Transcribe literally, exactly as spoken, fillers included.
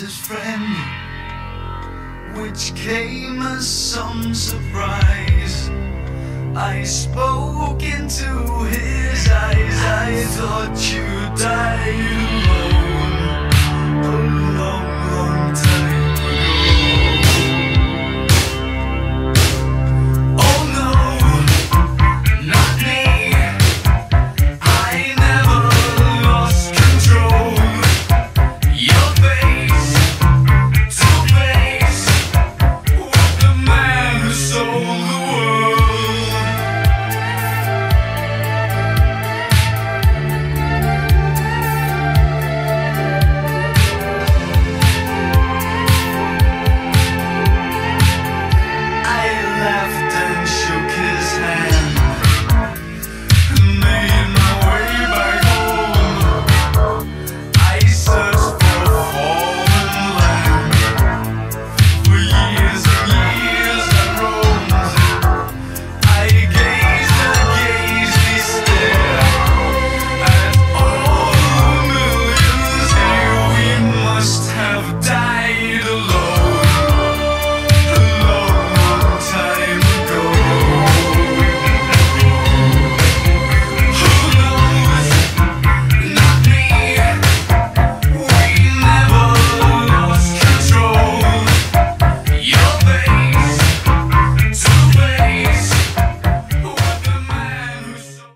his friend, which came as some surprise. I spoke into his eyes. I thought you died.